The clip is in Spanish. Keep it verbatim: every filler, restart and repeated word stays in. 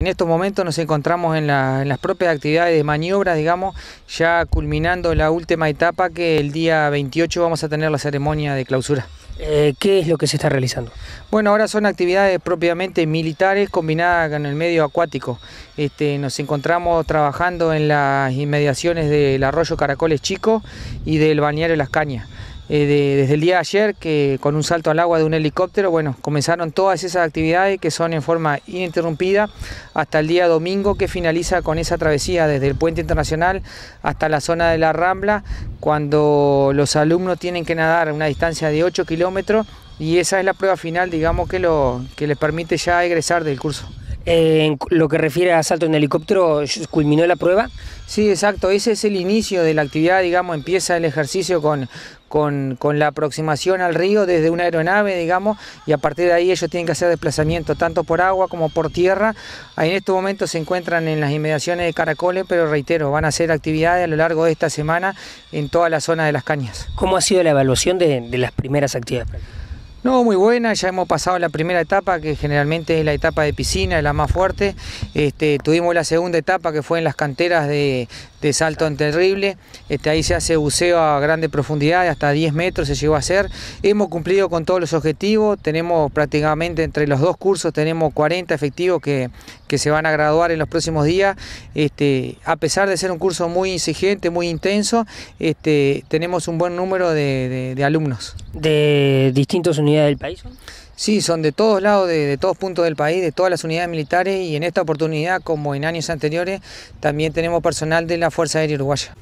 En estos momentos nos encontramos en, la, en las propias actividades de maniobras, digamos, ya culminando la última etapa que el día veintiocho vamos a tener la ceremonia de clausura. Eh, ¿Qué es lo que se está realizando? Bueno, ahora son actividades propiamente militares combinadas con el medio acuático. Este, nos encontramos trabajando en las inmediaciones del arroyo Caracoles Chicos y del balneario Las Cañas. Eh, de, desde el día de ayer, que con un salto al agua de un helicóptero, bueno, comenzaron todas esas actividades que son en forma ininterrumpida hasta el día domingo, que finaliza con esa travesía desde el Puente Internacional hasta la zona de la Rambla, cuando los alumnos tienen que nadar a una distancia de ocho kilómetros y esa es la prueba final, digamos, que, lo, que les permite ya egresar del curso. En lo que refiere a salto en helicóptero, ¿culminó la prueba? Sí, exacto, ese es el inicio de la actividad, digamos, empieza el ejercicio con, con, con la aproximación al río desde una aeronave, digamos, y a partir de ahí ellos tienen que hacer desplazamiento tanto por agua como por tierra. En estos momentos se encuentran en las inmediaciones de Caracoles, pero reitero, van a hacer actividades a lo largo de esta semana en toda la zona de Las Cañas. ¿Cómo ha sido la evaluación de, de las primeras actividades? No, muy buena, ya hemos pasado la primera etapa, que generalmente es la etapa de piscina, es la más fuerte. Este, tuvimos la segunda etapa que fue en las canteras de, de salto en terrible. Este, ahí se hace buceo a grande profundidad, hasta diez metros se llegó a hacer. Hemos cumplido con todos los objetivos, tenemos prácticamente entre los dos cursos, tenemos cuarenta efectivos que, que se van a graduar en los próximos días. Este, a pesar de ser un curso muy exigente, muy intenso, este, tenemos un buen número de, de, de alumnos. ¿De distintos universidades del país? Sí, son de todos lados, de, de todos puntos del país, de todas las unidades militares, y en esta oportunidad, como en años anteriores, también tenemos personal de la Fuerza Aérea Uruguaya.